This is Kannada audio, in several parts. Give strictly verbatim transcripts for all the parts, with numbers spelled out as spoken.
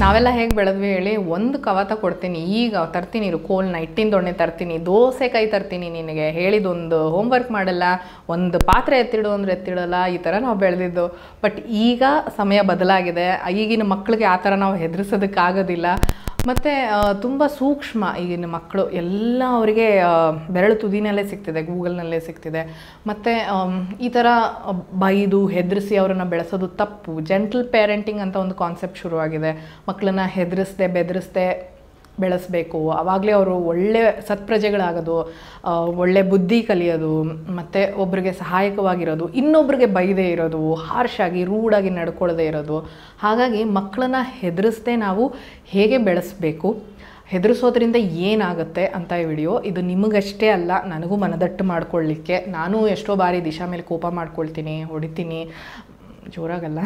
ನಾವೆಲ್ಲ ಹೇಗೆ ಬೆಳೆದ್ವಿ ಹೇಳಿ, ಒಂದು ಕವತ ಕೊಡ್ತೀನಿ, ಈಗ ತರ್ತೀನಿ ಇರು, ಕೋಲ್ನ ಹಿಟ್ಟಿನ ದೊಣ್ಣೆ ತರ್ತೀನಿ, ದೋಸೆಕಾಯಿ ತರ್ತೀನಿ, ನಿನಗೆ ಹೇಳಿದೊಂದು ಹೋಮ್ವರ್ಕ್ ಮಾಡಲ್ಲ, ಒಂದು ಪಾತ್ರೆ ಎತ್ತಿಡು ಅಂದರೆ ಎತ್ತಿಡಲ್ಲ. ಈ ಥರ ನಾವು ಬೆಳೆದಿದ್ದು. ಬಟ್ ಈಗ ಸಮಯ ಬದಲಾಗಿದೆ. ಈಗಿನ ಮಕ್ಕಳಿಗೆ ಆ ಥರ ನಾವು ಹೆದರಿಸೋದಕ್ಕಾಗೋದಿಲ್ಲ. ಮತ್ತು ತುಂಬ ಸೂಕ್ಷ್ಮ ಈಗಿನ ಮಕ್ಕಳು, ಎಲ್ಲ ಅವರಿಗೆ ಬೆರಳು ತುದಿನಲ್ಲೇ ಸಿಗ್ತಿದೆ, ಗೂಗಲ್ನಲ್ಲೇ ಸಿಗ್ತಿದೆ. ಮತ್ತು ಈ ಥರ ಬೈದು ಹೆದರಿಸಿ ಅವರನ್ನು ಬೆಳೆಸೋದು ತಪ್ಪು. ಜೆಂಟಲ್ ಪೇರೆಂಟಿಂಗ್ ಅಂತ ಒಂದು ಕಾನ್ಸೆಪ್ಟ್ ಶುರುವಾಗಿದೆ. ಮಕ್ಕಳನ್ನು ಹೆದರಿಸ್ದೆ ಬೆದರಿಸ್ದೆ ಬೆಳೆಸಬೇಕು. ಆವಾಗಲೇ ಅವರು ಒಳ್ಳೆ ಸತ್ಪ್ರಜೆಗಳಾಗೋದು, ಒಳ್ಳೆ ಬುದ್ಧಿ ಕಲಿಯೋದು, ಮತ್ತು ಒಬ್ಬರಿಗೆ ಸಹಾಯಕವಾಗಿರೋದು, ಇನ್ನೊಬ್ಬರಿಗೆ ಬೈದೇ ಇರೋದು, ಹಾರ್ಷಾಗಿ ರೂಡಾಗಿ ನಡ್ಕೊಳ್ಳದೇ ಇರೋದು. ಹಾಗಾಗಿ ಮಕ್ಕಳನ್ನ ಹೆದರಿಸದೆ ನಾವು ಹೇಗೆ ಬೆಳೆಸಬೇಕು, ಹೆದರಿಸೋದ್ರಿಂದ ಏನಾಗುತ್ತೆ ಅಂತ ಈ ವಿಡಿಯೋ. ಇದು ನಿಮಗಷ್ಟೇ ಅಲ್ಲ, ನನಗೂ ಮನದಟ್ಟು ಮಾಡ್ಕೊಳ್ಳಲಿಕ್ಕೆ. ನಾನು ಎಷ್ಟೋ ಬಾರಿ ದಿಶಾ ಮೇಲೆ ಕೋಪ ಮಾಡ್ಕೊಳ್ತೀನಿ, ಹೊಡಿತೀನಿ, ಜೋರಾಗಲ್ಲ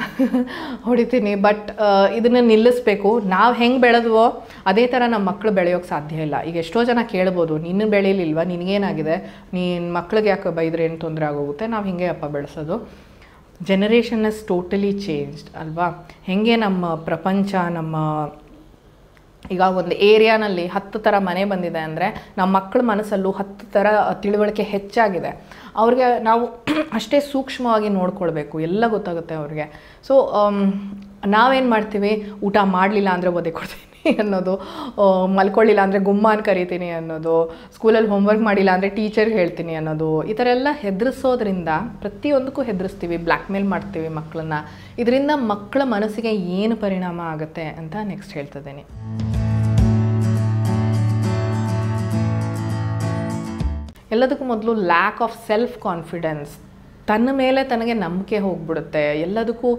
ಹೊಡಿತೀನಿ. ಬಟ್ ಇದನ್ನು ನಿಲ್ಲಿಸಬೇಕು. ನಾವು ಹೆಂಗೆ ಬೆಳೆದ್ವೋ ಅದೇ ಥರ ನಮ್ಮ ಮಕ್ಕಳು ಬೆಳೆಯೋಕ್ಕೆ ಸಾಧ್ಯ ಇಲ್ಲ. ಈಗ ಎಷ್ಟೋ ಜನ ಕೇಳ್ಬೋದು, ನಿನ್ನ ಬೆಳೀಲಿಲ್ವಾ, ನಿನಗೇನಾಗಿದೆ, ನೀನು ಮಕ್ಳಿಗೆ ಯಾಕೆ ಬೈದರೆ ಏನು ತೊಂದರೆ ಆಗೋಗುತ್ತೆ, ನಾವು ಹಿಂಗೆ ಅಪ್ಪ ಬೆಳೆಸೋದು. ಜನರೇಷನ್ ಇಸ್ ಟೋಟಲಿ ಚೇಂಜ್ಡ್ ಅಲ್ವಾ. ಹೆಂಗೆ ನಮ್ಮ ಪ್ರಪಂಚ, ನಮ್ಮ ಈಗ ಒಂದು ಏರಿಯಾನಲ್ಲಿ ಹತ್ತು ಥರ ಮನೆ ಬಂದಿದೆ ಅಂದರೆ ನಮ್ಮ ಮಕ್ಕಳ ಮನಸ್ಸಲ್ಲೂ ಹತ್ತು ಥರ ತಿಳುವಳಿಕೆ ಹೆಚ್ಚಾಗಿದೆ. ಅವ್ರಿಗೆ ನಾವು ಅಷ್ಟೇ ಸೂಕ್ಷ್ಮವಾಗಿ ನೋಡ್ಕೊಳ್ಬೇಕು, ಎಲ್ಲ ಗೊತ್ತಾಗುತ್ತೆ ಅವ್ರಿಗೆ. ಸೊ ನಾವೇನು ಮಾಡ್ತೀವಿ, ಊಟ ಮಾಡಲಿಲ್ಲ ಅಂದರೆ ಒದೆ ಕೊಡ್ತೀವಿ ಅನ್ನೋದು, ಮಲ್ಕೊಳ್ಳಿಲ್ಲ ಅಂದರೆ ಗುಮ್ಮಾನ್ ಕರಿತೀನಿ ಅನ್ನೋದು, ಸ್ಕೂಲಲ್ಲಿ ಹೋಮ್ವರ್ಕ್ ಮಾಡಿಲ್ಲ ಅಂದರೆ ಟೀಚರ್ಗೆ ಹೇಳ್ತೀನಿ ಅನ್ನೋದು. ಈ ಥರ ಎಲ್ಲ ಹೆದರಿಸೋದ್ರಿಂದ, ಪ್ರತಿಯೊಂದಕ್ಕೂ ಹೆದರಿಸ್ತೀವಿ, ಬ್ಲ್ಯಾಕ್ ಮೇಲ್ ಮಾಡ್ತೀವಿ ಮಕ್ಕಳನ್ನು. ಇದರಿಂದ ಮಕ್ಕಳ ಮನಸ್ಸಿಗೆ ಏನು ಪರಿಣಾಮ ಆಗುತ್ತೆ ಅಂತ ನೆಕ್ಸ್ಟ್ ಹೇಳ್ತಿದ್ದೀನಿ. ಎಲ್ಲದಕ್ಕೂ ಮೊದಲು ಲ್ಯಾಕ್ ಆಫ್ ಸೆಲ್ಫ್ ಕಾನ್ಫಿಡೆನ್ಸ್, ತನ್ನ ಮೇಲೆ ತನಗೆ ನಂಬಿಕೆ ಹೋಗ್ಬಿಡುತ್ತೆ. ಎಲ್ಲದಕ್ಕೂ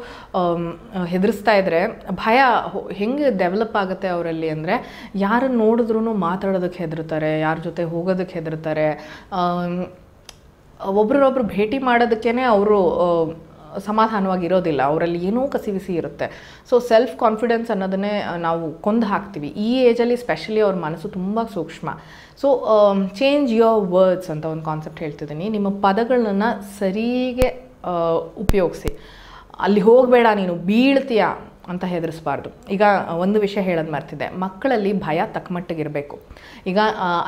ಹೆದರಿಸ್ತಾ ಇದ್ದರೆ ಭಯ ಹೆಂಗೆ ಡೆವಲಪ್ ಆಗುತ್ತೆ ಅವರಲ್ಲಿ ಅಂದರೆ, ಯಾರು ನೋಡಿದ್ರೂ ಮಾತಾಡೋದಕ್ಕೆ ಹೆದರ್ತಾರೆ, ಯಾರ ಜೊತೆ ಹೋಗೋದಕ್ಕೆ ಹೆದರ್ತಾರೆ, ಒಬ್ರೊಬ್ರು ಭೇಟಿ ಮಾಡೋದಕ್ಕೇ ಅವರು ಸಮಾಧಾನವಾಗಿರೋದಿಲ್ಲ, ಅವರಲ್ಲಿ ಏನೋ ಕಸಿವಿಸಿ ಇರುತ್ತೆ. ಸೊ ಸೆಲ್ಫ್ ಕಾನ್ಫಿಡೆನ್ಸ್ ಅನ್ನೋದನ್ನೇ ನಾವು ಕೊಂದು ಹಾಕ್ತೀವಿ ಈ ಏಜಲ್ಲಿ. ಸ್ಪೆಷಲಿ ಅವ್ರ ಮನಸ್ಸು ತುಂಬ ಸೂಕ್ಷ್ಮ. ಸೊ ಚೇಂಜ್ ಯೋರ್ ವರ್ಡ್ಸ್ ಅಂತ ಒಂದು ಕಾನ್ಸೆಪ್ಟ್ ಹೇಳ್ತಿದ್ದೀನಿ. ನಿಮ್ಮ ಪದಗಳನ್ನು ಸರಿಗೆ ಉಪಯೋಗಿಸಿ. ಅಲ್ಲಿ ಹೋಗಬೇಡ, ನೀನು ಬೀಳ್ತೀಯ ಅಂತ ಹೆದರಿಸಬಾರ್ದು. ಈಗ ಒಂದು ವಿಷಯ ಹೇಳೋದು ಮರ್ತಿದೆ, ಮಕ್ಕಳಲ್ಲಿ ಭಯ ತಕ್ಕಮಟ್ಟಿಗಿರಬೇಕು. ಈಗ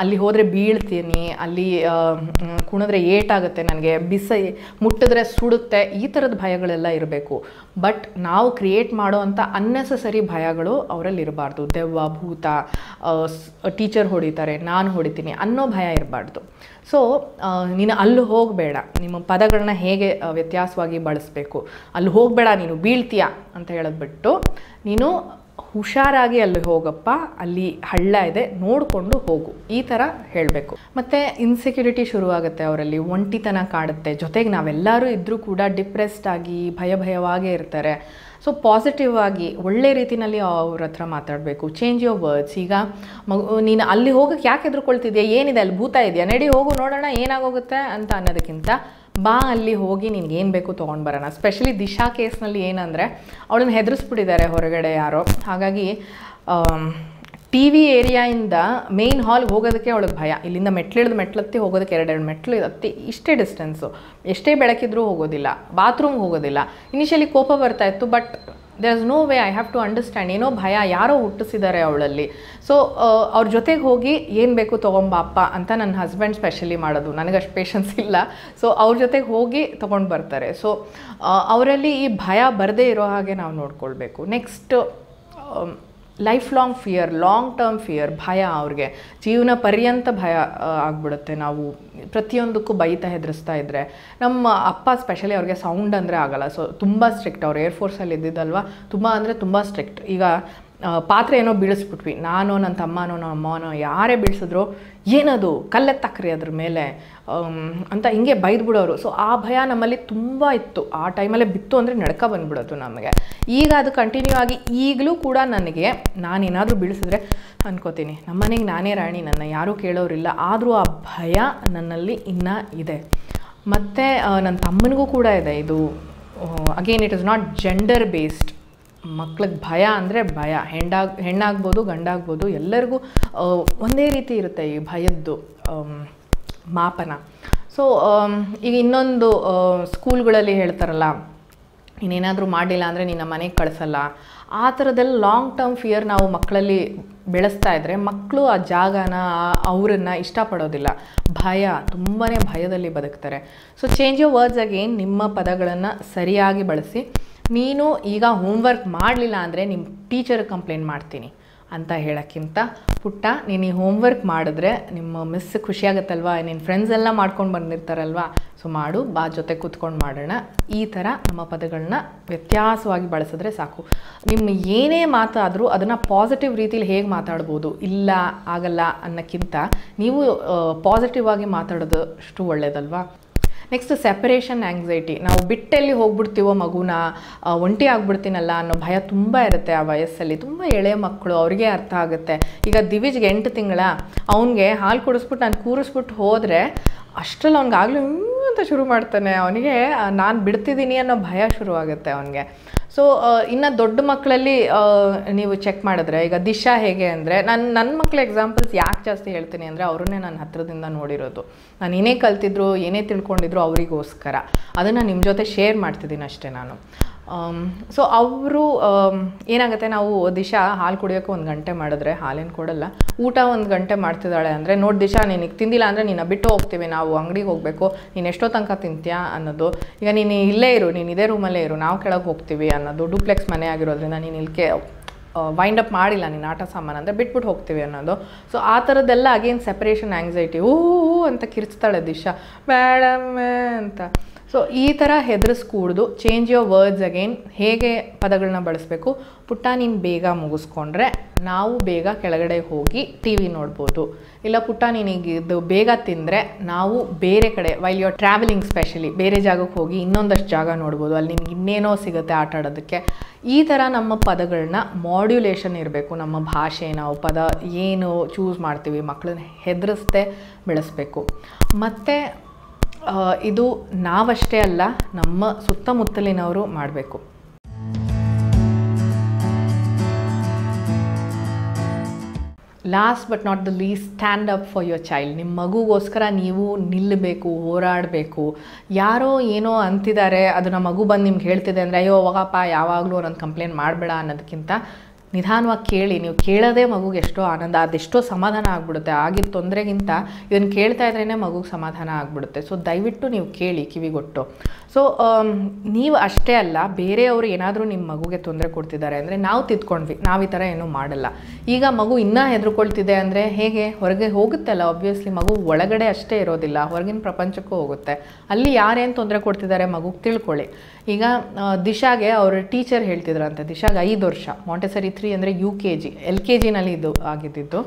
ಅಲ್ಲಿ ಹೋದರೆ ಬೀಳ್ತೀನಿ, ಅಲ್ಲಿ ಕುಣಿದ್ರೆ ಏಟಾಗುತ್ತೆ, ನನಗೆ ಬಿಸಿ ಮುಟ್ಟಿದ್ರೆ ಸುಡುತ್ತೆ, ಈ ಥರದ ಭಯಗಳೆಲ್ಲ ಇರಬೇಕು. ಬಟ್ ನಾವು ಕ್ರಿಯೇಟ್ ಮಾಡೋ ಅಂಥ ಅನ್ನೆಸೆಸರಿ ಭಯಗಳು ಅವರಲ್ಲಿ ಇರಬಾರ್ದು. ದೆವ್ವ, ಭೂತ, ಟೀಚರ್ ಹೊಡಿತಾರೆ, ನಾನು ಹೊಡಿತೀನಿ ಅನ್ನೋ ಭಯ ಇರಬಾರ್ದು. ಸೊ ನೀನು ಅಲ್ಲಿ ಹೋಗಬೇಡ, ನಿಮ್ಮ ಪದಗಳನ್ನ ಹೇಗೆ ವ್ಯತ್ಯಾಸವಾಗಿ ಬಳಸಬೇಕು. ಅಲ್ಲಿ ಹೋಗಬೇಡ, ನೀನು ಬೀಳ್ತೀಯ ಅಂತ ಹೇಳಿದ್ಬಿಟ್ಟು, ನೀನು ಹುಷಾರಾಗಿ ಅಲ್ಲಿ ಹೋಗಪ್ಪ, ಅಲ್ಲಿ ಹಳ್ಳ ಇದೆ ನೋಡಿಕೊಂಡು ಹೋಗು, ಈ ಥರ ಹೇಳಬೇಕು. ಮತ್ತು ಇನ್ಸೆಕ್ಯೂರಿಟಿ ಶುರುವಾಗುತ್ತೆ ಅವರಲ್ಲಿ, ಒಂಟಿತನ ಕಾಡುತ್ತೆ. ಜೊತೆಗೆ ನಾವೆಲ್ಲರೂ ಇದ್ದರೂ ಕೂಡ ಡಿಪ್ರೆಸ್ಡ್ ಆಗಿ ಭಯ ಭಯವಾಗೇ ಇರ್ತಾರೆ. ಸೊ ಪಾಸಿಟಿವ್ ಆಗಿ ಒಳ್ಳೆ ರೀತಿಯಲ್ಲಿ ಅವ್ರ ಹತ್ರ ಮಾತಾಡಬೇಕು. Change your words. ಈಗ ಮಗು, ನೀನು ಅಲ್ಲಿ ಹೋಗೋಕ್ಕೆ ಯಾಕೆ ಹೆದರ್ಕೊಳ್ತಿದ್ಯಾ, ಏನಿದೆ ಅಲ್ಲಿ, ಭೂತ ಇದೆಯಾ, ನಡಿ ಹೋಗು ನೋಡೋಣ ಏನಾಗೋಗುತ್ತೆ ಅಂತ ಅನ್ನೋದಕ್ಕಿಂತ, ಬಾ ಅಲ್ಲಿ ಹೋಗಿ ನಿನ್ಗೆ ಏನು ಬೇಕು ತೊಗೊಂಡು ಬರೋಣ. ಸ್ಪೆಷಲಿ ದಿಶಾ ಕೇಸ್ನಲ್ಲಿ ಏನಂದರೆ, ಅವಳನ್ನ ಹೆದರಿಸ್ಬಿಟ್ಟಿದ್ದಾರೆ ಹೊರಗಡೆ ಯಾರೋ. ಹಾಗಾಗಿ ಟಿ ವಿ ಏರಿಯಾಯಿಂದ ಮೇನ್ ಹಾಲ್ ಹೋಗೋದಕ್ಕೆ ಅವಳಿಗೆ ಭಯ. ಇಲ್ಲಿಂದ ಮೆಟ್ಲಿಳಿದು ಮೆಟ್ಲತ್ತಿ ಹೋಗೋದಕ್ಕೆ ಎರಡೆರಡು ಮೆಟ್ಲು ಹತ್ತಿ ಇಷ್ಟೇ ಡಿಸ್ಟೆನ್ಸು, ಎಷ್ಟೇ ಬೆಳಕಿದ್ರೂ ಹೋಗೋದಿಲ್ಲ, ಬಾತ್ರೂಮ್ಗೆ ಹೋಗೋದಿಲ್ಲ. ಇನಿಷಿಯಲಿ ಕೋಪ ಬರ್ತಾಯಿತ್ತು, but there is no way, I have to understand. ಏನೋ ಭಯ ಯಾರೋ ಹುಟ್ಟಿಸಿದ್ದಾರೆ ಅವಳಲ್ಲಿ. ಸೊ ಅವ್ರ ಜೊತೆಗೆ ಹೋಗಿ ಏನು ಬೇಕು ತೊಗೊಂಬಪ್ಪ ಅಂತ ನನ್ನ ಹಸ್ಬೆಂಡ್ ಸ್ಪೆಷಲಿ ಮಾಡೋದು, ನನಗಷ್ಟು ಪೇಷನ್ಸ್ ಇಲ್ಲ. ಸೊ ಅವ್ರ ಜೊತೆಗೆ ಹೋಗಿ ತೊಗೊಂಡು ಬರ್ತಾರೆ. ಸೊ ಅವರಲ್ಲಿ ಈ ಭಯ ಬರದೇ ಇರೋ ಹಾಗೆ ನಾವು ನೋಡ್ಕೊಳ್ಬೇಕು. Next life long fear, long term fear, ಭಯ ಅವ್ರಿಗೆ ಜೀವನ ಪರ್ಯಂತ ಭಯ ಆಗ್ಬಿಡುತ್ತೆ. ನಾವು ಪ್ರತಿಯೊಂದಕ್ಕೂ ಬೈತಾ ಹೆದರಿಸ್ತಾ ಇದ್ದರೆ. ನಮ್ಮ ಅಪ್ಪ ಸ್ಪೆಷಲಿ ಅವ್ರಿಗೆ ಸೌಂಡ್ ಅಂದರೆ ಆಗಲ್ಲ. ಸೊ ತುಂಬ ಸ್ಟ್ರಿಕ್ಟ್. ಅವ್ರು ಏರ್ಫೋರ್ಸಲ್ಲಿ ಇದ್ದಿದ್ದಲ್ವ, ತುಂಬ ಅಂದರೆ ತುಂಬ ಸ್ಟ್ರಿಕ್ಟ್. ಈಗ ಪಾತ್ರೆ ಏನೋ ಬೀಳಿಸ್ಬಿಟ್ವಿ, ನಾನೋ ನನ್ನ ತಮ್ಮನೋ ನಮ್ಮ ಅಮ್ಮನೋ ಯಾರೇ ಬೀಳಿಸಿದ್ರು, ಏನದು ಕಲ್ಲೆತ್ತಾಕ್ರಿ ಅದ್ರ ಮೇಲೆ ಅಂತ ಹಿಂಗೆ ಬೈದ್ಬಿಡೋರು. ಸೊ ಆ ಭಯ ನಮ್ಮಲ್ಲಿ ತುಂಬ ಇತ್ತು. ಆ ಟೈಮಲ್ಲೇ ಬಿತ್ತು ಅಂದರೆ ನಡ್ಕ ಬಂದ್ಬಿಡೋದು ನಮಗೆ. ಈಗ ಅದು ಕಂಟಿನ್ಯೂ ಆಗಿ ಈಗಲೂ ಕೂಡ ನನಗೆ, ನಾನೇನಾದರೂ ಬೀಳಿಸಿದ್ರೆ ಅನ್ಕೋತೀನಿ ನಮ್ಮನೆಗೆ ನಾನೇ ರಾಣಿ, ನನ್ನ ಯಾರೂ ಕೇಳೋರಿಲ್ಲ. ಆದರೂ ಆ ಭಯ ನನ್ನಲ್ಲಿ ಇನ್ನೂ ಇದೆ. ಮತ್ತು ನನ್ನ ತಮ್ಮನಿಗೂ ಕೂಡ ಇದೆ. ಇದು again it is not gender based. ಮಕ್ಳಿಗೆ ಭಯ ಅಂದರೆ ಭಯ, ಹೆಂಡಾಗ ಹೆಣ್ಣಾಗ್ಬೋದು ಗಂಡಾಗ್ಬೋದು, ಎಲ್ಲರಿಗೂ ಒಂದೇ ರೀತಿ ಇರುತ್ತೆ ಈ ಭಯದ್ದು ಮಾಪನ. ಸೊ ಈಗ ಇನ್ನೊಂದು ಸ್ಕೂಲ್ಗಳಲ್ಲಿ ಹೇಳ್ತಾರಲ್ಲ, ಇನ್ನೇನಾದರೂ ಮಾಡಿಲ್ಲ ಅಂದರೆ ನಿನ್ನ ಮನೆಗೆ ಕಳಿಸಲ್ಲ ಆ ಥರದಲ್ಲಿ ಲಾಂಗ್ ಟರ್ಮ್ ಫಿಯರ್ ನಾವು ಮಕ್ಕಳಲ್ಲಿ ಬೆಳೆಸ್ತಾ ಇದ್ದರೆ ಮಕ್ಕಳು ಆ ಜಾಗನ ಅವರನ್ನು ಇಷ್ಟಪಡೋದಿಲ್ಲ. ಭಯ, ತುಂಬಾ ಭಯದಲ್ಲಿ ಬದುಕ್ತಾರೆ. So change your words again. ನಿಮ್ಮ ಪದಗಳನ್ನು ಸರಿಯಾಗಿ ಬಳಸಿ. ನೀನು ಈಗ ಹೋಮ್ವರ್ಕ್ ಮಾಡಲಿಲ್ಲ ಅಂದರೆ ನಿಮ್ಮ ಟೀಚರ್ ಕಂಪ್ಲೇಂಟ್ ಮಾಡ್ತೀನಿ ಅಂತ ಹೇಳೋಕ್ಕಿಂತ, ಪುಟ್ಟ ನೀನು ಈ ಹೋಮ್ವರ್ಕ್ ಮಾಡಿದ್ರೆ ನಿಮ್ಮ ಮಿಸ್ ಖುಷಿಯಾಗತ್ತಲ್ವ, ನಿನ್ನ ಫ್ರೆಂಡ್ಸ್ ಎಲ್ಲ ಮಾಡ್ಕೊಂಡು ಬಂದಿರ್ತಾರಲ್ವ, ಸೊ ಮಾಡು ಬಾ ಜೊತೆ ಕೂತ್ಕೊಂಡು ಮಾಡೋಣ. ಈ ಥರ ನಮ್ಮ ಪದಗಳನ್ನ ವ್ಯತ್ಯಾಸವಾಗಿ ಬಳಸಿದ್ರೆ ಸಾಕು. ನಿಮ್ಮ ಏನೇ ಮಾತಾದರೂ ಅದನ್ನು ಪಾಸಿಟಿವ್ ರೀತಿಲಿ ಹೇಗೆ ಮಾತಾಡ್ಬೋದು, ಇಲ್ಲ ಆಗಲ್ಲ ಅನ್ನೋಕ್ಕಿಂತ ನೀವು ಪಾಸಿಟಿವ್ ಆಗಿ ಮಾತಾಡೋದು ಅಷ್ಟು ಒಳ್ಳೆಯದಲ್ವಾ. Next, separation anxiety. ನಾವು ಬಿಟ್ಟಲ್ಲಿ ಹೋಗ್ಬಿಡ್ತೀವೋ ಮಗುನ, ಒಂಟಿ ಆಗಿಬಿಡ್ತೀನಲ್ಲ ಅನ್ನೋ ಭಯ ತುಂಬ ಇರುತ್ತೆ ಆ ವಯಸ್ಸಲ್ಲಿ. ತುಂಬ ಎಳೆಯ ಮಕ್ಕಳು, ಅವ್ರಿಗೆ ಅರ್ಥ ಆಗುತ್ತೆ. ಈಗ ದಿವಿಜ್ಗೆ ಎಂಟು ತಿಂಗಳ, ಅವನಿಗೆ ಹಾಲು ಕುಡಿಸ್ಬಿಟ್ಟು ನಾನು ಕೂರಿಸ್ಬಿಟ್ಟು ಹೋದರೆ ಅಷ್ಟರಲ್ಲಿ ಅವ್ನಿಗಾಗಲೂ ಅಂತ ಶುರು ಮಾಡ್ತಾನೆ. ಅವನಿಗೆ ನಾನು ಬಿಡ್ತಿದ್ದೀನಿ ಅನ್ನೋ ಭಯ ಶುರುವಾಗುತ್ತೆ ಅವನಿಗೆ. ಸೊ ಇನ್ನು ದೊಡ್ಡ ಮಕ್ಕಳಲ್ಲಿ ನೀವು ಚೆಕ್ ಮಾಡಿದ್ರೆ, ಈಗ ದಿಶಾ ಹೇಗೆ ಅಂದರೆ, ನಾನು ನನ್ನ ಮಕ್ಕಳ ಎಕ್ಸಾಂಪಲ್ಸ್ ಯಾಕೆ ಜಾಸ್ತಿ ಹೇಳ್ತೀನಿ ಅಂದರೆ, ಅವ್ರನ್ನೇ ನಾನು ಹತ್ತಿರದಿಂದ ನೋಡಿರೋದು. ನಾನು ಏನೇ ಕಲ್ತಿದ್ರು ಏನೇ ತಿಳ್ಕೊಂಡಿದ್ರು ಅವರಿಗೋಸ್ಕರ ಅದನ್ನು ನಿಮ್ಮ ಜೊತೆ ಶೇರ್ ಮಾಡ್ತಿದ್ದೀನಿ ಅಷ್ಟೇ ನಾನು. ಸೊ ಅವರು ಏನಾಗುತ್ತೆ, ನಾವು ದಿಶಾ ಹಾಲು ಕುಡಿಯೋಕ್ಕೆ ಒಂದು ಗಂಟೆ ಮಾಡಿದ್ರೆ ಹಾಲೇನು ಕೊಡಲ್ಲ, ಊಟ ಒಂದು ಗಂಟೆ ಮಾಡ್ತಿದ್ದಾಳೆ ಅಂದರೆ, ನೋಡಿ ದಿಶಾ ನಿನಗೆ ತಿಂದಿಲ್ಲ ಅಂದರೆ ನಿನ್ನ ಬಿಟ್ಟು ಹೋಗ್ತೀವಿ, ನಾವು ಅಂಗಡಿಗೆ ಹೋಗಬೇಕು, ನೀನು ಎಷ್ಟೋ ತನಕ ತಿಂತೀಯಾ ಅನ್ನೋದು. ಈಗ ನೀನು ಇಲ್ಲೇ ಇರು, ನೀನು ಇದೇ ರೂಮಲ್ಲೇ ಇರು, ನಾವು ಕೆಳಗೆ ಹೋಗ್ತೀವಿ ಅನ್ನೋದು. ಡುಪ್ಲೆಕ್ಸ್ ಮನೆ ಆಗಿರೋದ್ರಿಂದ ನೀನು ಇಲ್ಲಿಗೆ ವೈಂಡ್ ಅಪ್ ಮಾಡಿಲ್ಲ ನೀನು ಆಟ ಸಾಮಾನು ಅಂದರೆ ಬಿಟ್ಬಿಟ್ಟು ಹೋಗ್ತೀವಿ ಅನ್ನೋದು. ಸೊ ಆ ಥರದ್ದೆಲ್ಲ ಅಗೇನ್ ಸೆಪರೇಷನ್ ಆಂಗ್ಸೈಟಿ. ಹೂ ಅಂತ ಕಿರ್ಚ್ತಾಳೆ ದಿಶಾ, ಬೇಡಮ್ಮೆ ಅಂತ. ಸೊ ಈ ಥರ ಹೆದರಿಸ್ಕೂಡ್ದು. Change your words again. ಹೇಗೆ ಪದಗಳನ್ನ ಬಳಸಬೇಕು, ಪುಟ್ಟ ನೀನು ಬೇಗ ಮುಗಿಸ್ಕೊಂಡ್ರೆ ನಾವು ಬೇಗ ಕೆಳಗಡೆ ಹೋಗಿ ಟಿ ವಿ ನೋಡ್ಬೋದು, ಇಲ್ಲ ಪುಟ್ಟ ನೀನೀಗ ಇದು ಬೇಗ ತಿಂದರೆ ನಾವು ಬೇರೆ ಕಡೆ, while you are travelling specially, ಬೇರೆ ಜಾಗಕ್ಕೆ ಹೋಗಿ ಇನ್ನೊಂದಷ್ಟು ಜಾಗ ನೋಡ್ಬೋದು, ಅಲ್ಲಿ ನಿಮ್ಗೆ ಇನ್ನೇನೋ ಸಿಗುತ್ತೆ ಆಟ ಆಡೋದಕ್ಕೆ. ಈ ಥರ ನಮ್ಮ ಪದಗಳನ್ನ ಮಾಡ್ಯುಲೇಷನ್ ಇರಬೇಕು. ನಮ್ಮ ಭಾಷೆ, ನಾವು ಪದ ಏನು ಚೂಸ್ ಮಾಡ್ತೀವಿ ಮಕ್ಕಳನ್ನ ಹೆದರಿಸದೆ ಬೆಳೆಸಬೇಕು. ಮತ್ತು ಇದು ನಾವಷ್ಟೇ ಅಲ್ಲ, ನಮ್ಮ ಸುತ್ತಮುತ್ತಲಿನವರು ಮಾಡಬೇಕು. Last but not the least, stand up for your child. ನಿಮ್ಮ ಮಗುಗೋಸ್ಕರ ನೀವು ನಿಲ್ಲಬೇಕು, ಹೋರಾಡಬೇಕು. ಯಾರೋ ಏನೋ ಅಂತಿದ್ದಾರೆ, ಅದನ್ನು ಮಗು ಬಂದು ನಿಮ್ಗೆ ಹೇಳ್ತಿದೆ ಅಂದರೆ ಅಯ್ಯೋ ಹೋಗಪ್ಪ ಯಾವಾಗಲೂ ನನ್ನ ಕಂಪ್ಲೇಂಟ್ ಮಾಡಬೇಡ ಅನ್ನೋದಕ್ಕಿಂತ ನಿಧಾನವಾಗಿ ಕೇಳಿ. ನೀವು ಕೇಳೋದೇ ಮಗುಗೆ ಎಷ್ಟೋ ಆನಂದ, ಅದೆಷ್ಟೋ ಸಮಾಧಾನ ಆಗಿಬಿಡುತ್ತೆ. ಆಗಿದ್ದ ತೊಂದರೆಗಿಂತ ಇದನ್ನು ಕೇಳ್ತಾ ಇದ್ರೇ ಮಗುಗೆ ಸಮಾಧಾನ ಆಗಿಬಿಡುತ್ತೆ. ಸೊ ದಯವಿಟ್ಟು ನೀವು ಕೇಳಿ ಕಿವಿಗೊಟ್ಟು. ಸೊ ನೀವು ಅಷ್ಟೇ ಅಲ್ಲ, ಬೇರೆಯವರು ಏನಾದರೂ ನಿಮ್ಮ ಮಗುಗೆ ತೊಂದರೆ ಕೊಡ್ತಿದ್ದಾರೆ ಅಂದರೆ ನಾವು ತಿದ್ಕೊಂಡ್ವಿ, ನಾವು ಈ ಥರ ಏನೂ ಮಾಡಲ್ಲ. ಈಗ ಮಗು ಇನ್ನೂ ಹೆದರ್ಕೊಳ್ತಿದೆ ಅಂದರೆ ಹೇಗೆ, ಹೊರಗೆ ಹೋಗುತ್ತಲ್ಲ. ಆಬ್ವಿಯಸ್ಲಿ ಮಗು ಒಳಗಡೆ ಅಷ್ಟೇ ಇರೋದಿಲ್ಲ, ಹೊರಗಿನ ಪ್ರಪಂಚಕ್ಕೂ ಹೋಗುತ್ತೆ. ಅಲ್ಲಿ ಯಾರೇನು ತೊಂದರೆ ಕೊಡ್ತಿದ್ದಾರೆ ಮಗುಗೆ ತಿಳ್ಕೊಳ್ಳಿ. ಈಗ ದಿಶಾಗೆ ಅವ್ರ ಟೀಚರ್ ಹೇಳ್ತಿದ್ರಂತೆ, ದಿಶಾಗೆ ಐದು ವರ್ಷ ಮಾಂಟೆಸರಿ ತ್ರೀ ಅಂದರೆ U K G L K ಜಿನಲ್ಲಿ ಇದು ಆಗಿದ್ದಿದ್ದು.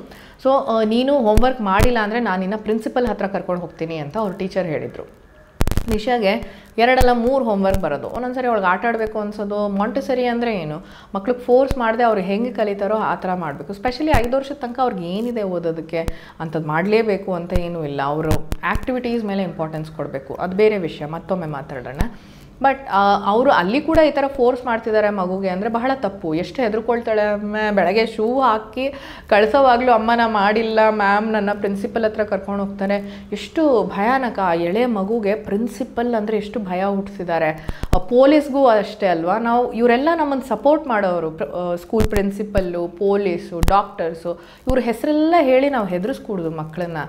ಸೊ ನೀನು ಹೋಮ್ವರ್ಕ್ ಮಾಡಿಲ್ಲ ಅಂದರೆ ನಾನು ನಿನ್ನ ಪ್ರಿನ್ಸಿಪಲ್ ಹತ್ರ ಕರ್ಕೊಂಡು ಹೋಗ್ತೀನಿ ಅಂತ ಅವ್ರ ಟೀಚರ್ ಹೇಳಿದರು. ದಿಶಾಗೆ ಎರಡಲ್ಲ ಮೂರು ಹೋಮ್ವರ್ಕ್ ಬರೋದು. ಒಂದೊಂದು ಸರಿ ಅವಳಿಗೆ ಆಟ ಆಡಬೇಕು ಅನ್ಸೋದು. ಮಾಂಟೆಸರಿ ಅಂದರೆ ಏನು, ಮಕ್ಳಿಗೆ ಫೋರ್ಸ್ ಮಾಡಿದೆ, ಅವ್ರು ಹೆಂಗೆ ಕಲಿತಾರೋ ಆ ಥರ ಮಾಡಬೇಕು. ಸ್ಪೆಷಲಿ ಐದು ವರ್ಷದ ತನಕ ಅವ್ರಿಗೆ ಏನಿದೆ ಓದೋದಕ್ಕೆ ಅಂಥದ್ದು ಮಾಡಲೇಬೇಕು ಅಂತ ಏನೂ ಇಲ್ಲ. ಅವರು ಆ್ಯಕ್ಟಿವಿಟೀಸ್ ಮೇಲೆ ಇಂಪಾರ್ಟೆನ್ಸ್ ಕೊಡಬೇಕು. ಅದು ಬೇರೆ ವಿಷಯ, ಮತ್ತೊಮ್ಮೆ ಮಾತಾಡೋಣ. ಬಟ್ ಅವರು ಅಲ್ಲಿ ಕೂಡ ಈ ಥರ ಫೋರ್ಸ್ ಮಾಡ್ತಿದ್ದಾರೆ ಮಗುಗೆ ಅಂದರೆ ಬಹಳ ತಪ್ಪು. ಎಷ್ಟು ಹೆದರ್ಕೊಳ್ತಾಳೆ ಅಮ್ಮ, ಬೆಳಗ್ಗೆ ಶೂ ಹಾಕಿ ಕಳಿಸೋವಾಗಲೂ ಅಮ್ಮನ ಮಾಡಿಲ್ಲ ಮ್ಯಾಮ್ ನನ್ನ ಪ್ರಿನ್ಸಿಪಲ್ ಹತ್ರ ಕರ್ಕೊಂಡು ಹೋಗ್ತಾರೆ. ಎಷ್ಟು ಭಯಾನಕ ಆ ಎಳೆ ಮಗುಗೆ ಪ್ರಿನ್ಸಿಪಲ್ ಅಂದರೆ ಎಷ್ಟು ಭಯ ಹುಟ್ಟಿಸಿದ್ದಾರೆ. ಪೊಲೀಸ್ಗೂ ಅಷ್ಟೇ ಅಲ್ವಾ, ನಾವು ಇವರೆಲ್ಲ ನಮ್ಮನ್ನು ಸಪೋರ್ಟ್ ಮಾಡೋರು. ಸ್ಕೂಲ್ ಪ್ರಿನ್ಸಿಪಲ್ಲು, ಪೊಲೀಸು, ಡಾಕ್ಟರ್ಸು, ಇವ್ರ ಹೆಸರೆಲ್ಲ ಹೇಳಿ ನಾವು ಹೆದರಿಸ್ಕೂಡ್ದು ಮಕ್ಕಳನ್ನ.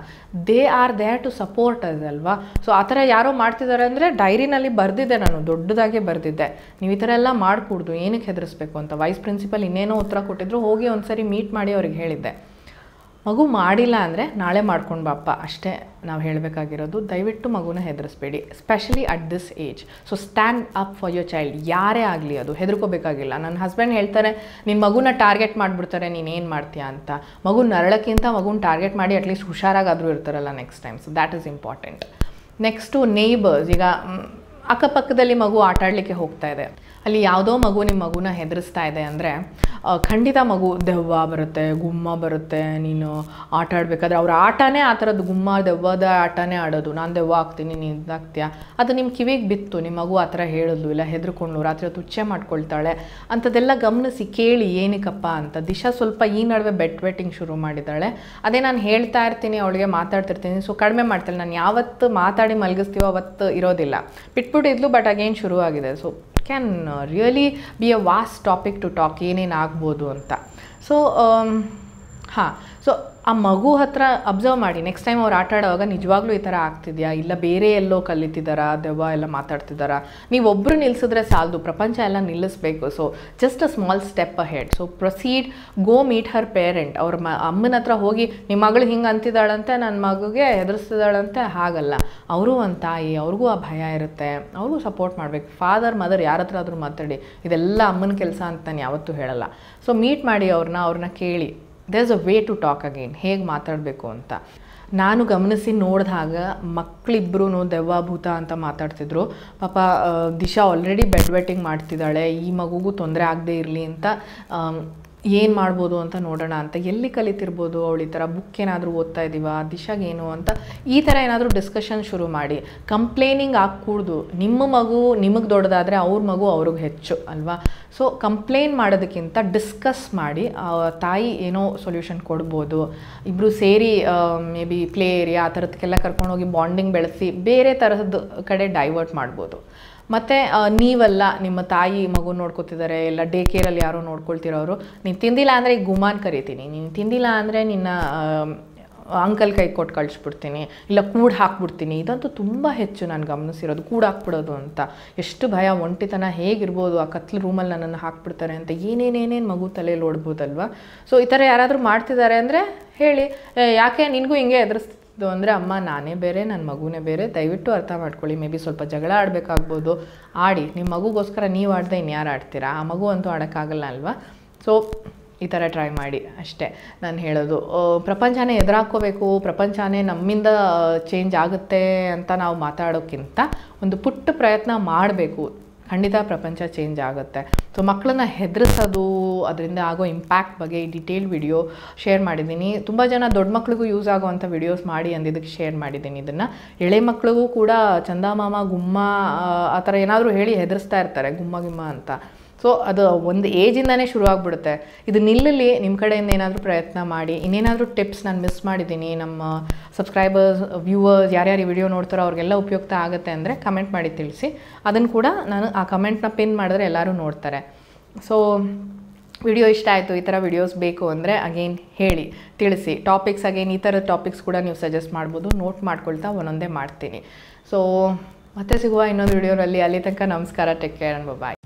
They are there to support ಅದಲ್ವಾ. ಸೊ ಆ ಥರ ಯಾರೋ ಮಾಡ್ತಿದ್ದಾರೆ ಅಂದರೆ ಡೈರಿನಲ್ಲಿ ಬರೆದಿದ್ದೆ ನಾನು, ದೊಡ್ಡದಾಗೆ ಬರೆದಿದ್ದೆ, ನೀವು ಈ ಥರ ಎಲ್ಲ ಮಾಡಿಕೊಡ್ದು, ಏನಕ್ಕೆ ಹೆದರಿಸ್ಬೇಕು ಅಂತ. ವೈಸ್ ಪ್ರಿನ್ಸಿಪಲ್ ಇನ್ನೇನೋ ಉತ್ತರ ಕೊಟ್ಟಿದ್ರು, ಹೋಗಿ ಒಂದು ಸರಿ ಮೀಟ್ ಮಾಡಿ ಅವ್ರಿಗೆ ಹೇಳಿದ್ದೆ. ಮಗು ಮಾಡಿಲ್ಲ ಅಂದರೆ ನಾಳೆ ಮಾಡ್ಕೊಂಡು ಬಾಪ್ಪ, ಅಷ್ಟೇ ನಾವು ಹೇಳಬೇಕಾಗಿರೋದು. ದಯವಿಟ್ಟು ಮಗುನ ಹೆದರಿಸ್ಬೇಡಿ, specially at this age. So stand up for your child, ಯಾರೇ ಆಗಲಿ ಅದು, ಹೆದರ್ಕೋಬೇಕಾಗಿಲ್ಲ. ನನ್ನ ಹಸ್ಬೆಂಡ್ ಹೇಳ್ತಾರೆ ನಿನ್ನ ಮಗುನ ಟಾರ್ಗೆಟ್ ಮಾಡಿಬಿಡ್ತಾರೆ, ನೀನೇನು ಮಾಡ್ತೀಯಾ ಅಂತ. ಮಗು ನರಳಕ್ಕಿಂತ ಮಗುನ ಟಾರ್ಗೆಟ್ ಮಾಡಿ ಅಟ್ಲೀಸ್ಟ್ ಹುಷಾರಾಗಾದರೂ ಇರ್ತಾರಲ್ಲ next time. So that is important. Next neighbours. ಈಗ ಅಕ್ಕಪಕ್ಕದಲ್ಲಿ ಮಗು ಆಟ ಆಡಲಿಕ್ಕೆ ಹೋಗ್ತಾ ಇದೆ, ಅಲ್ಲಿ ಯಾವುದೋ ಮಗು ನಿಮ್ಮ ಮಗುನ ಹೆದರಿಸ್ತಾ ಇದೆ ಅಂದರೆ ಖಂಡಿತ ಮಗು ದೆವ್ವ ಬರುತ್ತೆ, ಗುಮ್ಮ ಬರುತ್ತೆ. ನೀನು ಆಟ ಆಡಬೇಕಾದ್ರೆ ಅವ್ರ ಆಟನೇ ಆ ಥರದ್ದು, ಗುಮ್ಮ ದೆವ್ವದ ಆಟನೇ ಆಡೋದು. ನಾನು ದೆವ್ವ ಆಗ್ತೀನಿ, ನೀನು ಇದಾಗ್ತೀಯಾ, ಅದು ನಿಮ್ಮ ಕಿವಿಗೆ ಬಿತ್ತು, ನಿಮ್ಮ ಮಗು ಆ ಥರ ಹೇಳೋದು, ಇಲ್ಲ ಹೆದರ್ಕೊಂಡು ರಾತ್ರಿ ಹೊತ್ತು ಹುಚ್ಚೆ ಮಾಡ್ಕೊಳ್ತಾಳೆ ಅಂಥದ್ದೆಲ್ಲ ಗಮನಿಸಿ ಕೇಳಿ ಏನಕ್ಕಪ್ಪ ಅಂತ. ದಿಶಾ ಸ್ವಲ್ಪ ಈ ನಡುವೆ ಬೆಟ್ ವೆಟ್ಟಿಂಗ್ ಶುರು ಮಾಡಿದ್ದಾಳೆ. ಅದೇ ನಾನು ಹೇಳ್ತಾ ಇರ್ತೀನಿ, ಅವಳಿಗೆ ಮಾತಾಡ್ತಿರ್ತೀನಿ, ಸೊ ಕಡಿಮೆ ಮಾಡ್ತಾಳೆ. ನಾನು ಯಾವತ್ತು ಮಾತಾಡಿ ಮಲಗಿಸ್ತೀವೋ ಅವತ್ತು ಇರೋದಿಲ್ಲ, ಬಿಟ್ಬಿಟ್ಟಿದ್ಲು, ಬಟ್ ಆಗೇನು ಶುರುವಾಗಿದೆ. So can really be a vast topic to talk, ಏನೇನು ಆಗ್ಬೋದು ಅಂತ. So ಹಾಂ, ಸೊ ಆ ಮಗು ಹತ್ರ ಅಬ್ಸರ್ವ್ ಮಾಡಿ ನೆಕ್ಸ್ಟ್ ಟೈಮ್ ಅವ್ರು ಆಟ ಆಡುವಾಗ ನಿಜವಾಗ್ಲೂ ಈ ಥರ ಆಗ್ತಿದೆಯಾ, ಇಲ್ಲ ಬೇರೆ ಎಲ್ಲೋ ಕಲಿತಿದ್ದಾರಾ, ದೆವ್ವ ಎಲ್ಲ ಮಾತಾಡ್ತಿದ್ದಾರಾ. ನೀವೊಬ್ಬರು ನಿಲ್ಲಿಸಿದ್ರೆ ಸಾಲದು, ಪ್ರಪಂಚ ಎಲ್ಲ ನಿಲ್ಲಿಸಬೇಕು. So just a small step ahead. So proceed, go meet her parent. ಅವ್ರ ಮ ಅಮ್ಮನ ಹತ್ರ ಹೋಗಿ ನಿಮ್ಮ ಮಗಳು ಹಿಂಗೆ ಅಂತಿದ್ದಾಳಂತೆ, ನನ್ನ ಮಗುಗೆ ಹೆದರಿಸ್ತಿದ್ದಾಳಂತೆ, ಹಾಗಲ್ಲ. ಅವರು ಒಂದು ತಾಯಿ, ಅವ್ರಿಗೂ ಆ ಭಯ ಇರುತ್ತೆ, ಅವ್ರಿಗೂ ಸಪೋರ್ಟ್ ಮಾಡಬೇಕು. ಫಾದರ್ ಮದರ್ ಯಾರ ಹತ್ರ ಆದರೂ ಮಾತಾಡಿ, ಇದೆಲ್ಲ ಅಮ್ಮನ ಕೆಲಸ ಅಂತ ನಾನು ಯಾವತ್ತೂ ಹೇಳಲ್ಲ. ಸೊ ಮೀಟ್ ಮಾಡಿ ಅವ್ರನ್ನ ಅವ್ರನ್ನ ಕೇಳಿ, there is a way to talk again, ಹೇಗೆ ಮಾತಾಡಬೇಕು ಅಂತ. ನಾನು ಗಮನಿಸಿ ನೋಡಿದಾಗ ಮಕ್ಕಳಿಬ್ಬರೂ ದೆವ್ವ ಭೂತ ಅಂತ ಮಾತಾಡ್ತಿದ್ರು. ಪಾಪ ದಿಶಾ ಆಲ್ರೆಡಿ ಬೆಡ್ ವೆಟ್ಟಿಂಗ್ ಮಾಡ್ತಿದ್ದಾಳೆ, ಈ ಮಗುಗೂ ತೊಂದರೆ ಆಗದೆ ಇರಲಿ ಅಂತ ಏನು ಮಾಡ್ಬೋದು ಅಂತ ನೋಡೋಣ ಅಂತ. ಎಲ್ಲಿ ಕಲಿತಿರ್ಬೋದು ಅವಳು, ಈ ಥರ ಬುಕ್ ಏನಾದರೂ ಓದ್ತಾ ಇದ್ದೀವಾ, ದಿಶಾಗೇನು ಅಂತ ಈ ಥರ ಏನಾದರೂ ಡಿಸ್ಕಷನ್ ಶುರು ಮಾಡಿ. ಕಂಪ್ಲೇನಿಂಗ್ ಆಗಕೂಡ್ದು. ನಿಮ್ಮ ಮಗು ನಿಮಗೆ ದೊಡ್ಡದಾದರೆ ಅವ್ರ ಮಗು ಅವ್ರಿಗೆ ಹೆಚ್ಚು ಅಲ್ವಾ. ಸೊ ಕಂಪ್ಲೇನ್ ಮಾಡೋದಕ್ಕಿಂತ ಡಿಸ್ಕಸ್ ಮಾಡಿ ತಾಯಿ ಏನೋ ಸೊಲ್ಯೂಷನ್ ಕೊಡ್ಬೋದು. ಇಬ್ಬರು ಸೇರಿ ಮೇ ಬಿ ಪ್ಲೇ ಏರಿಯಾ ಆ ಥರದಕ್ಕೆಲ್ಲ ಕರ್ಕೊಂಡೋಗಿ ಬಾಂಡಿಂಗ್ ಬೆಳೆಸಿ ಬೇರೆ ಥರದ ಕಡೆ ಡೈವರ್ಟ್ ಮಾಡ್ಬೋದು. ಮತ್ತು ನೀವೆಲ್ಲ ನಿಮ್ಮ ತಾಯಿ ಮಗು ನೋಡ್ಕೊತಿದ್ದಾರೆ, ಇಲ್ಲ ಡೇ ಕೇರಲ್ಲಿ ಯಾರೋ ನೋಡ್ಕೊಳ್ತಿರೋರು, ನೀನು ತಿಂದಿಲ್ಲ ಅಂದರೆ ಈಗ ಗುಮಾನ್ ಕರಿತೀನಿ, ನೀನು ತಿಂದಿಲ್ಲ ಅಂದರೆ ನಿನ್ನ ಅಂಕಲ್ ಕೈ ಕೊಟ್ಟು ಕಳಿಸ್ಬಿಡ್ತೀನಿ, ಇಲ್ಲ ಕೂಡ ಹಾಕ್ಬಿಡ್ತೀನಿ. ಇದಂತೂ ತುಂಬ ಹೆಚ್ಚು ನಾನು ಗಮನಿಸಿರೋದು, ಕೂಡ ಹಾಕ್ಬಿಡೋದು ಅಂತ. ಎಷ್ಟು ಭಯ, ಒಂಟಿತನ ಹೇಗಿರ್ಬೋದು, ಆ ಕತ್ಲು ರೂಮಲ್ಲಿ ನನ್ನನ್ನು ಹಾಕ್ಬಿಡ್ತಾರೆ ಅಂತ ಏನೇನೇನೇನು ಮಗು ತಲೆಯಲ್ಲಿ ಓಡ್ಬೋದಲ್ವ. ಸೊ ಈ ಥರ ಯಾರಾದರೂ ಮಾಡ್ತಿದ್ದಾರೆ ಅಂದರೆ ಹೇಳಿ, ಯಾಕೆ ನಿನಗೂ ಹಿಂಗೆ ಎದುರಿಸ್ತೀನಿ ಇದು ಅಂದರೆ ಅಮ್ಮ ನಾನೇ ಬೇರೆ, ನನ್ನ ಮಗುನೇ ಬೇರೆ, ದಯವಿಟ್ಟು ಅರ್ಥ ಮಾಡ್ಕೊಳ್ಳಿ. ಮೇ ಬಿ ಸ್ವಲ್ಪ ಜಗಳ ಆಡಬೇಕಾಗ್ಬೋದು, ಆಡಿ. ನಿಮ್ಮ ಮಗುಗೋಸ್ಕರ ನೀವು ಆಡದೆ ಇನ್ಯಾರು ಆಡ್ತೀರಾ? ಆ ಮಗು ಅಂತೂ ಆಡೋಕ್ಕಾಗಲ್ಲ ಅಲ್ವಾ. ಸೊ ಈ ಥರ ಟ್ರೈ ಮಾಡಿ ಅಷ್ಟೇ ನಾನು ಹೇಳೋದು. ಪ್ರಪಂಚನೇ ಎದುರಾಕೋಬೇಕು, ಪ್ರಪಂಚನೇ ನಮ್ಮಿಂದ ಚೇಂಜ್ ಆಗುತ್ತೆ ಅಂತ ನಾವು ಮಾತಾಡೋಕ್ಕಿಂತ ಒಂದು ಪುಟ್ಟ ಪ್ರಯತ್ನ ಮಾಡಬೇಕು, ಖಂಡಿತ ಪ್ರಪಂಚ ಚೇಂಜ್ ಆಗುತ್ತೆ. ಸೊ ಮಕ್ಕಳನ್ನ ಹೆದರಿಸೋದು, ಅದರಿಂದ ಆಗೋ ಇಂಪ್ಯಾಕ್ಟ್ ಬಗ್ಗೆ ಈ ಡಿಟೇಲ್ ವಿಡಿಯೋ ಶೇರ್ ಮಾಡಿದ್ದೀನಿ. ತುಂಬ ಜನ ದೊಡ್ಡ ಮಕ್ಳಿಗೂ ಯೂಸ್ ಆಗೋವಂಥ ವಿಡಿಯೋಸ್ ಮಾಡಿ ಅಂದಿದ್ದಕ್ಕೆ ಶೇರ್ ಮಾಡಿದ್ದೀನಿ. ಇದನ್ನು ಎಳೆ ಮಕ್ಳಿಗೂ ಕೂಡ ಚಂದಮಾಮ ಗುಮ್ಮ ಆ ಥರ ಏನಾದರೂ ಹೇಳಿ ಹೆದರಿಸ್ತಾ ಇರ್ತಾರೆ, ಗುಮ್ಮ ಗುಮ್ಮ ಅಂತ. ಸೊ ಅದು ಒಂದು ಏಜಿಂದನೇ ಶುರು ಆಗಿಬಿಡುತ್ತೆ. ಇದು ನಿಲ್ಲಲಿ, ನಿಮ್ಮ ಕಡೆಯಿಂದ ಏನಾದರೂ ಪ್ರಯತ್ನ ಮಾಡಿ. ಇನ್ನೇನಾದರೂ ಟಿಪ್ಸ್ ನಾನು ಮಿಸ್ ಮಾಡಿದ್ದೀನಿ, ನಮ್ಮ ಸಬ್ಸ್ಕ್ರೈಬರ್ಸ್ ವ್ಯೂವರ್ಸ್ ಯಾರ್ಯಾರು ಈ ವಿಡಿಯೋ ನೋಡ್ತಾರೋ ಅವ್ರಿಗೆಲ್ಲ ಉಪಯುಕ್ತ ಆಗುತ್ತೆ ಅಂದರೆ ಕಮೆಂಟ್ ಮಾಡಿ ತಿಳಿಸಿ. ಅದನ್ನು ಕೂಡ ನಾನು ಆ ಕಮೆಂಟ್ನ ಪಿನ್ ಮಾಡಿದ್ರೆ ಎಲ್ಲರೂ ನೋಡ್ತಾರೆ. ಸೊ ವಿಡಿಯೋ ಇಷ್ಟ ಆಯಿತು, ಈ ಥರ ವಿಡಿಯೋಸ್ ಬೇಕು ಅಂದರೆ ಅಗೇನ್ ಹೇಳಿ, ತಿಳಿಸಿ. ಟಾಪಿಕ್ಸ್ ಅಗೇನ್ ಈ ಥರದ ಟಾಪಿಕ್ಸ್ ಕೂಡ ನೀವು ಸಜೆಸ್ಟ್ ಮಾಡ್ಬೋದು. ನೋಟ್ ಮಾಡ್ಕೊಳ್ತಾ ಒಂದೊಂದೇ ಮಾಡ್ತೀನಿ. ಸೊ ಮತ್ತೆ ಸಿಗುವ ಇನ್ನೊಂದು ವಿಡಿಯೋರಲ್ಲಿ. ಅಲ್ಲಿ ತನಕ ನಮಸ್ಕಾರ, ಟೇಕ್ ಕೇರ್ ಆ್ಯಂಡ್ ಬಾಯ್.